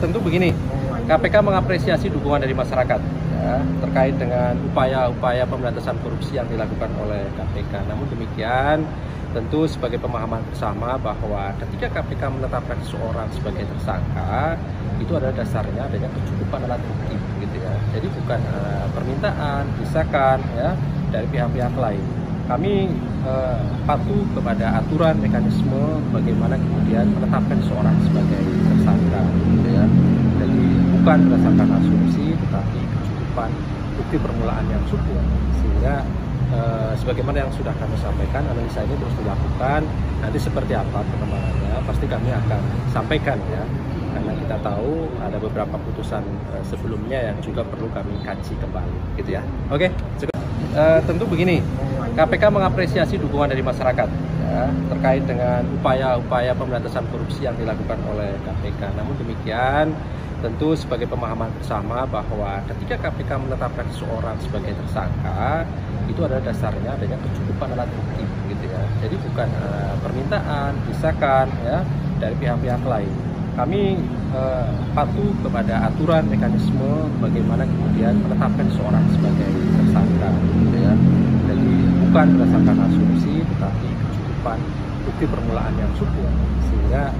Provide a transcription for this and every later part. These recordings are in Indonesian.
tentu begini, KPK mengapresiasi dukungan dari masyarakat ya, terkait dengan upaya-upaya pemberantasan korupsi yang dilakukan oleh KPK. Namun demikian, tentu sebagai pemahaman bersama bahwa ketika KPK menetapkan seseorang sebagai tersangka, itu adalah dasarnya adanya kecukupan alat bukti, gitu ya. Jadi bukan permintaan, desakan ya dari pihak-pihak lain. Kami patuh kepada aturan mekanisme bagaimana kemudian menetapkan seorang sebagai tersangka, gitu ya. Jadi bukan berdasarkan asumsi, tetapi kecukupan bukti permulaan yang cukup, sehingga sebagaimana yang sudah kami sampaikan, analisa ini terus dilakukan. Nanti seperti apa perkembangannya, pasti kami akan sampaikan ya. Karena kita tahu ada beberapa putusan sebelumnya yang juga perlu kami kaji kembali, gitu ya. Oke, cukup. Tentu begini. KPK mengapresiasi dukungan dari masyarakat ya, terkait dengan upaya-upaya pemberantasan korupsi yang dilakukan oleh KPK. Namun demikian, tentu sebagai pemahaman bersama bahwa ketika KPK menetapkan seseorang sebagai tersangka, itu adalah dasarnya adanya kecukupan alat bukti, gitu ya. Jadi bukan permintaan, desakan ya dari pihak-pihak lain. Kami patuh kepada aturan mekanisme bagaimana kemudian menetapkan seseorang sebagai tersangka, gitu ya. Bukan berdasarkan asumsi, tetapi kecukupan bukti permulaan yang cukup, sehingga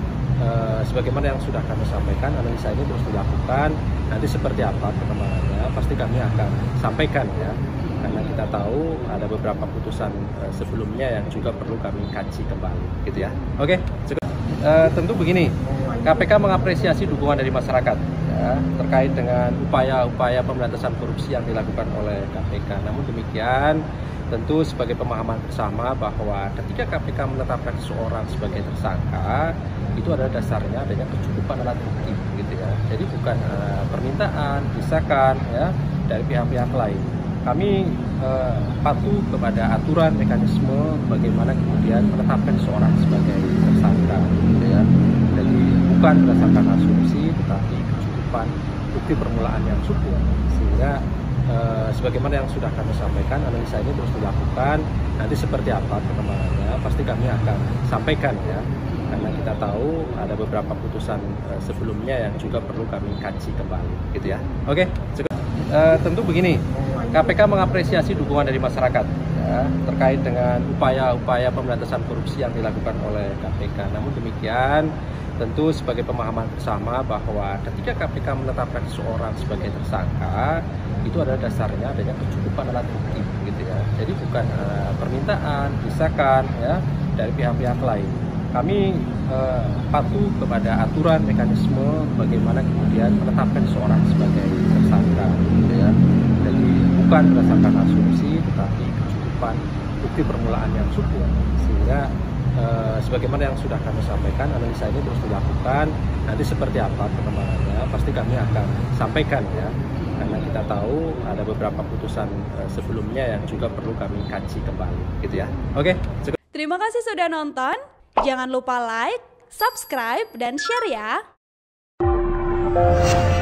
sebagaimana yang sudah kami sampaikan, analisa ini terus dilakukan. Nanti seperti apa perkembangannya, pasti kami akan sampaikan ya. Karena kita tahu ada beberapa putusan sebelumnya yang juga perlu kami kaji kembali, gitu ya. Oke, cukup. Tentu begini, KPK mengapresiasi dukungan dari masyarakat ya, terkait dengan upaya-upaya pemberantasan korupsi yang dilakukan oleh KPK. Namun demikian, tentu sebagai pemahaman bersama bahwa ketika KPK menetapkan seseorang sebagai tersangka, itu adalah dasarnya adanya kecukupan alat bukti, gitu ya. Jadi bukan permintaan, desakan ya dari pihak-pihak lain. Kami patuh kepada aturan mekanisme bagaimana kemudian menetapkan seseorang sebagai tersangka, gitu ya. Jadi bukan berdasarkan asumsi, tetapi kecukupan bukti permulaan yang cukup, sehingga sebagaimana yang sudah kami sampaikan, analisa ini terus dilakukan. Nanti seperti apa perkembangannya, pasti kami akan sampaikan ya. Karena kita tahu ada beberapa putusan sebelumnya yang juga perlu kami kaji kembali, gitu ya. Oke, cukup. Tentu begini, KPK mengapresiasi dukungan dari masyarakat ya, terkait dengan upaya-upaya pemberantasan korupsi yang dilakukan oleh KPK. Namun demikian, tentu sebagai pemahaman bersama bahwa ketika KPK menetapkan seseorang sebagai tersangka, itu adalah dasarnya adanya kecukupan alat bukti, gitu ya. Jadi bukan permintaan, desakan ya dari pihak-pihak lain. Kami patuh kepada aturan mekanisme bagaimana kemudian menetapkan seseorang sebagai tersangka, gitu ya. Jadi bukan berdasarkan asumsi, tetapi kecukupan bukti permulaan yang cukup, sehingga sebagaimana yang sudah kami sampaikan, analisa ini terus dilakukan. Nanti seperti apa perkembangannya, pasti kami akan sampaikan ya. Karena kita tahu ada beberapa putusan sebelumnya yang juga perlu kami kaji kembali, gitu ya. Oke, cukup. Terima kasih sudah nonton. Jangan lupa like, subscribe, dan share ya.